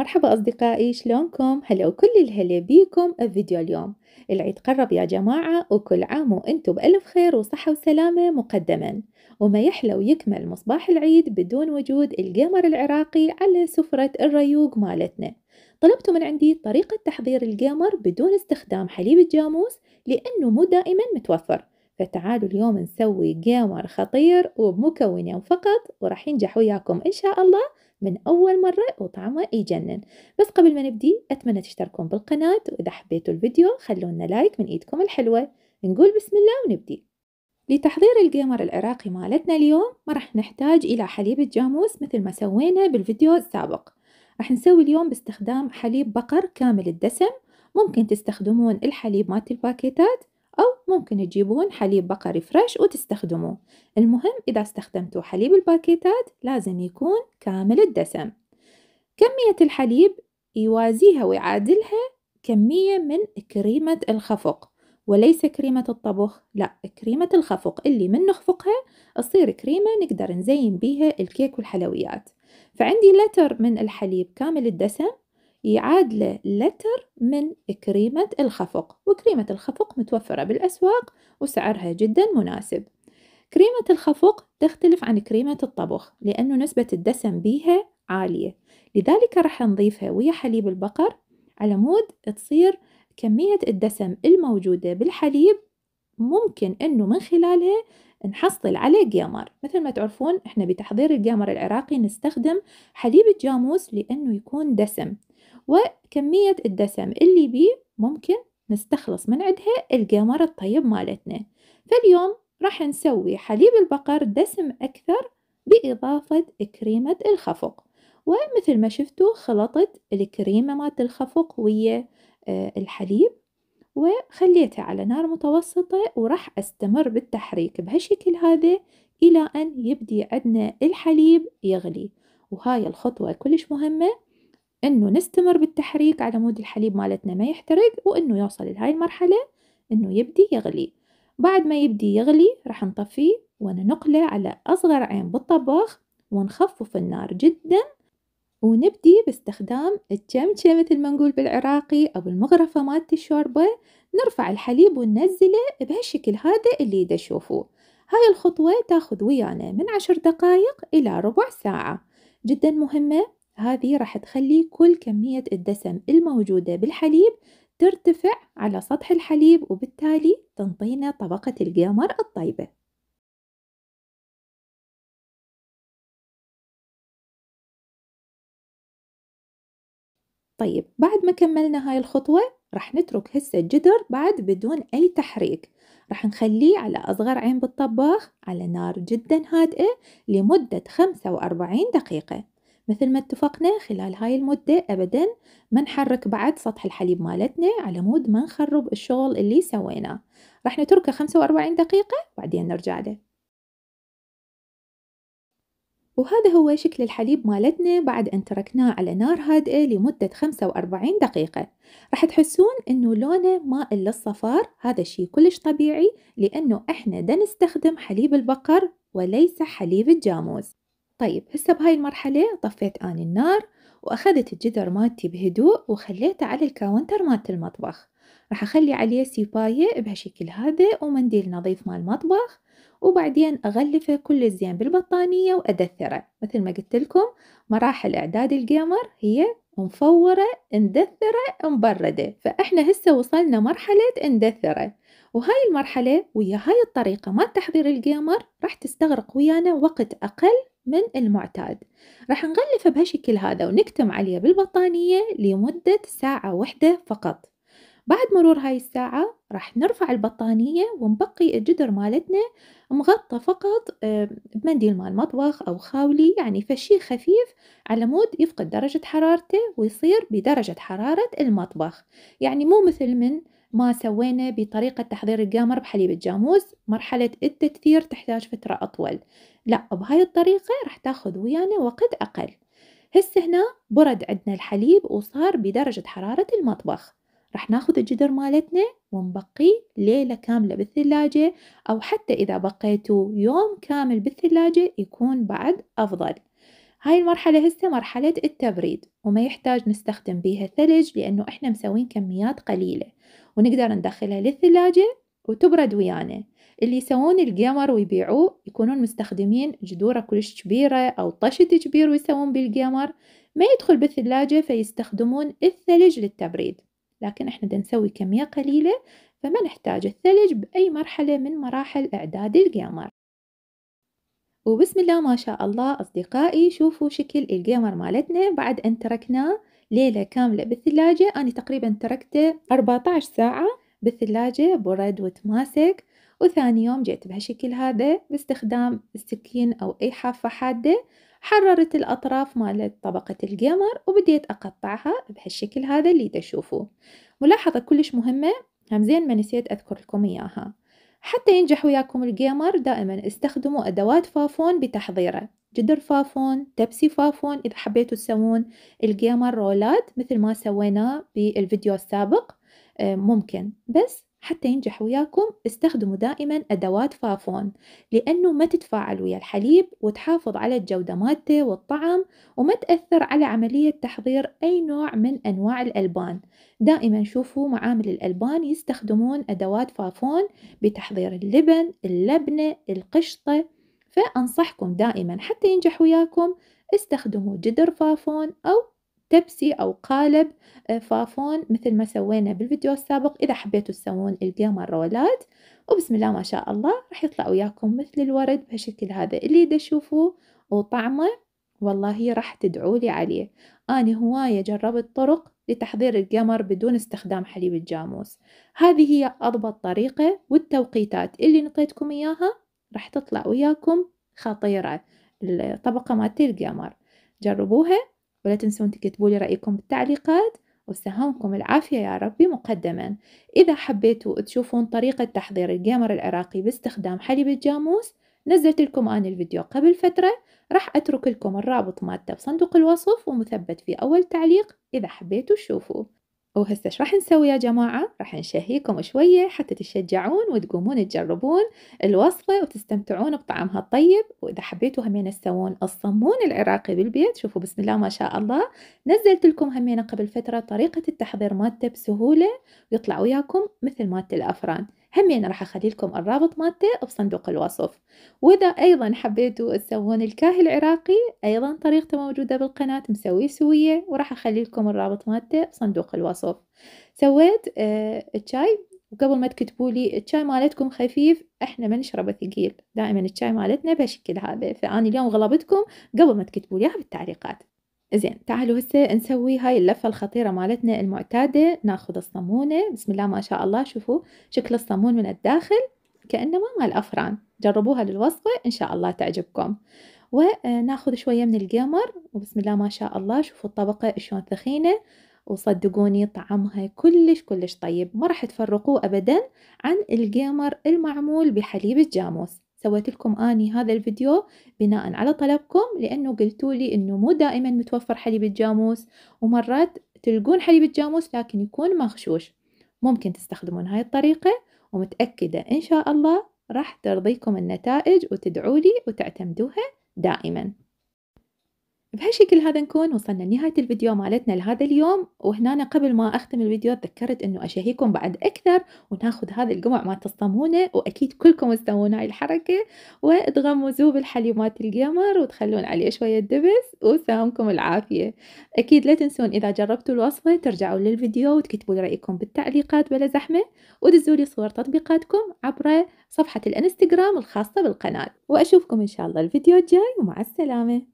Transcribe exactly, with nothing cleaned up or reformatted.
مرحبا أصدقائي، شلونكم؟ هلا وكل الهلا بيكم بفيديو اليوم. العيد قرب يا جماعة، وكل عام وانتم بألف خير وصحة وسلامة مقدما. وما يحلى ويكمل مصباح العيد بدون وجود القيمر العراقي على سفرة الريوق مالتنا. طلبت من عندي طريقة تحضير القيمر بدون استخدام حليب الجاموس لأنه مو دائما متوفر، فتعالوا اليوم نسوي قيمر خطير وبمكونين فقط، وراح ينجح وياكم إن شاء الله من أول مرة وطعمه يجنن. بس قبل ما نبدي أتمنى تشتركون بالقناة، وإذا حبيتوا الفيديو خلونا لايك من إيدكم الحلوة. نقول بسم الله ونبدي. لتحضير القيمر العراقي مالتنا اليوم ما راح نحتاج إلى حليب الجاموس مثل ما سوينا بالفيديو السابق. راح نسوي اليوم باستخدام حليب بقر كامل الدسم، ممكن تستخدمون الحليب مالت الباكيتات أو ممكن تجيبون حليب بقري فريش وتستخدموه. المهم إذا استخدمتوا حليب الباكيتات لازم يكون كامل الدسم. كمية الحليب يوازيها ويعادلها كمية من كريمة الخفق، وليس كريمة الطبخ، لا، كريمة الخفق اللي من نخفقها تصير كريمة نقدر نزين بيها الكيك والحلويات. فعندي لتر من الحليب كامل الدسم يعادله لتر من كريمة الخفق، وكريمة الخفق متوفرة بالأسواق وسعرها جدا مناسب. كريمة الخفق تختلف عن كريمة الطبخ لأنه نسبة الدسم بيها عالية، لذلك راح نضيفها ويا حليب البقر على مود تصير كمية الدسم الموجودة بالحليب ممكن أنه من خلالها نحصل على قيمر. مثل ما تعرفون احنا بتحضير القيمر العراقي نستخدم حليب الجاموس لأنه يكون دسم، وكمية الدسم اللي بيه ممكن نستخلص من عندها القيمر الطيب مالتنا. فاليوم راح نسوي حليب البقر دسم أكثر بإضافة كريمة الخفق، ومثل ما شفتوا خلطت الكريمة مالت الخفق ويا الحليب وخليتها على نار متوسطة، وراح أستمر بالتحريك بهالشكل هذا إلى أن يبدي عندنا الحليب يغلي. وهاي الخطوة كلش مهمة إنه نستمر بالتحريك على مود الحليب مالتنا ما يحترق، وإنه يوصل لهاي المرحلة إنه يبدي يغلي. بعد ما يبدي يغلي راح نطفيه وننقله على أصغر عين بالطباخ ونخفف النار جدا، ونبدي باستخدام الشمشة مثل ما نقول بالعراقي أو المغرفة مالت الشوربة. نرفع الحليب وننزله بهالشكل هذا اللي تشوفوه. هاي الخطوة تاخذ ويانا من عشر دقايق إلى ربع ساعة، جدا مهمة هذه، راح تخلي كل كمية الدسم الموجودة بالحليب ترتفع على سطح الحليب، وبالتالي تنطينا طبقة القيمر الطيبة. طيب بعد ما كملنا هاي الخطوة راح نترك هسه الجدر بعد بدون أي تحريك، راح نخليه على أصغر عين بالطباخ على نار جدا هادئة لمدة خمسة وأربعين دقيقة. مثل ما اتفقنا خلال هاي المدة أبدا ما نحرك بعد سطح الحليب مالتنا على مود ما نخرب الشغل اللي سويناه. راح نتركه خمسة وأربعين دقيقة بعدين نرجع له. وهذا هو شكل الحليب مالتنا بعد أن تركناه على نار هادئة لمدة خمسة وأربعين دقيقة. راح تحسون إنه لونه مائل للصفار، هذا شيء كلش طبيعي لأنه إحنا دا نستخدم حليب البقر وليس حليب الجاموس. طيب هسه بهاي المرحلة طفيت أنا النار وأخذت الجدر مالتي بهدوء وخليته على الكاونتر مالت المطبخ. راح أخلي عليه سيباية بهالشكل هذا ومنديل نظيف مال المطبخ، وبعدين أغلفه كل زين بالبطانية وأدثره. مثل ما قلت لكم مراحل إعداد القيمر هي مفورة، ندثرة، مبردة، فإحنا هسه وصلنا مرحلة ندثرة. وهاي المرحلة ويا هاي الطريقة ما تحضير القيمر راح تستغرق ويانا وقت أقل من المعتاد. راح نغلفه بهالشكل هذا ونكتم عليه بالبطانية لمدة ساعة واحدة فقط. بعد مرور هاي الساعة راح نرفع البطانية ونبقي الجدر مالتنا مغطى فقط بمنديل مال مطبخ أو خاولي، يعني فشي خفيف على مود يفقد درجة حرارته ويصير بدرجة حرارة المطبخ. يعني مو مثل من ما سوينا بطريقة تحضير القيمر بحليب الجاموس، مرحلة التكثير تحتاج فترة أطول، لا، بهاي الطريقة راح تاخذ ويانا وقت أقل. هسه هنا برد عندنا الحليب وصار بدرجة حرارة المطبخ. راح ناخذ الجدر مالتنا ونبقيه ليلة كاملة بالثلاجة، أو حتى إذا بقيتوا يوم كامل بالثلاجة يكون بعد أفضل. هاي المرحلة هسه مرحلة التبريد، وما يحتاج نستخدم بيها ثلج لأنه إحنا مسوين كميات قليلة ونقدر ندخلها للثلاجة وتبرد ويانا. اللي يسوون القمر ويبيعوه يكونون مستخدمين جدورة كلش كبيرة أو طشت كبير ويسوون بالقمر، ما يدخل بالثلاجة فيستخدمون الثلج للتبريد. لكن إحنا دنسوي كمية قليلة فما نحتاج الثلج بأي مرحلة من مراحل إعداد القمر. وبسم الله ما شاء الله أصدقائي، شوفوا شكل القمر مالتنا بعد أن تركناه ليلة كاملة بالثلاجة. أنا تقريبا تركته أربعة عشر ساعة بالثلاجة، برد وتماسك، وثاني يوم جيت بهالشكل هذا باستخدام السكين أو أي حافة حادة، حررت الأطراف مالت طبقة القمر وبديت أقطعها بهالشكل هذا اللي تشوفوه. ملاحظة كلش مهمة هم زين ما نسيت أذكر لكم إياها، حتى ينجح وياكم القيمر دائما استخدموا أدوات فافون بتحضيره، جدر فافون، تبسي فافون، إذا حبيتوا تسوون القيمر رولات مثل ما سويناه بالفيديو السابق ممكن، بس حتى ينجح وياكم استخدموا دائما أدوات فافون لأنه ما تتفاعل ويا الحليب وتحافظ على الجودة مالته والطعم وما تأثر على عملية تحضير أي نوع من أنواع الألبان. دائما شوفوا معامل الألبان يستخدمون أدوات فافون بتحضير اللبن، اللبنة، القشطة، فأنصحكم دائما حتى ينجح وياكم استخدموا جدر فافون أو تبسي أو قالب فافون مثل ما سوينا بالفيديو السابق إذا حبيتوا تسوون القمر رولات. وبسم الله ما شاء الله راح يطلع وياكم مثل الورد بهالشكل هذا اللي تشوفوه، وطعمه والله راح تدعولي عليه. أنا هواية جربت طرق لتحضير القمر بدون استخدام حليب الجاموس، هذه هي أضبط طريقة، والتوقيتات اللي نطيتكم إياها راح تطلع وياكم خطيرة الطبقة مالت القمر. جربوها ولا تنسون تكتبوا لي رأيكم بالتعليقات، وسهمكم العافية يا ربي مقدما. إذا حبيتوا تشوفون طريقة تحضير القيمر العراقي باستخدام حليب الجاموس نزلت لكم أنا الفيديو قبل فترة، راح أترك لكم الرابط مالته بصندوق الوصف ومثبت في أول تعليق إذا حبيتوا تشوفوا. وهسه ايش راح نسوي يا جماعة؟ راح نشهيكم شوية حتى تشجعون وتقومون تجربون الوصفة وتستمتعون بطعمها الطيب. وإذا حبيتوا همين تسوون الصمون العراقي بالبيت، شوفوا بسم الله ما شاء الله نزلت لكم همين قبل فترة طريقة التحضير مالته بسهولة ويطلع وياكم مثل مالت الأفران، همين راح أخلي لكم الرابط مالته بصندوق الوصف. وإذا أيضا حبيتوا تسوون الكاهي العراقي أيضا طريقته موجودة بالقناة، مسويه سوية وراح أخلي لكم الرابط مالته بصندوق الوصف. سويت آه الشاي، وقبل ما تكتبوا لي الشاي مالتكم خفيف، احنا ما نشربه ثقيل، دائما الشاي مالتنا بهالشكل هذا، فأنا اليوم غلبتكم قبل ما تكتبوا لي بالتعليقات. زين تعالوا هسه نسوي هاي اللفة الخطيرة مالتنا المعتادة، ناخذ الصمونة. بسم الله ما شاء الله شوفوا شكل الصمون من الداخل كأنما مال الأفران. جربوها للوصفة إن شاء الله تعجبكم. وناخذ شوية من القمر، وبسم الله ما شاء الله شوفوا الطبقة شلون ثخينة، وصدقوني طعمها كلش كلش طيب، ما راح تفرقوه أبدا عن القمر المعمول بحليب الجاموس. سويت لكم آني هذا الفيديو بناء على طلبكم لأنه قلتوا لي أنه مو دائما متوفر حليب الجاموس، ومرات تلقون حليب الجاموس لكن يكون مغشوش. ممكن تستخدمون هاي الطريقة ومتأكدة إن شاء الله راح ترضيكم النتائج وتدعوا لي وتعتمدوها دائما. بهالشكل هذا نكون وصلنا لنهاية الفيديو مالتنا لهذا اليوم. وهنا قبل ما أختم الفيديو تذكرت أنه أشهيكم بعد أكثر وناخذ هذا القمع مالت الصمونة، وأكيد كلكم تسوون هاي الحركة وتغمزوه بالحليب مالت القمر وتخلون عليه شوية دبس، وسامكم العافية. أكيد لا تنسون إذا جربتوا الوصفة ترجعوا للفيديو وتكتبوا لي رأيكم بالتعليقات بلا زحمة، ودزوا لي صور تطبيقاتكم عبر صفحة الانستغرام الخاصة بالقناة. وأشوفكم إن شاء الله الفيديو الجاي، ومع السلامة.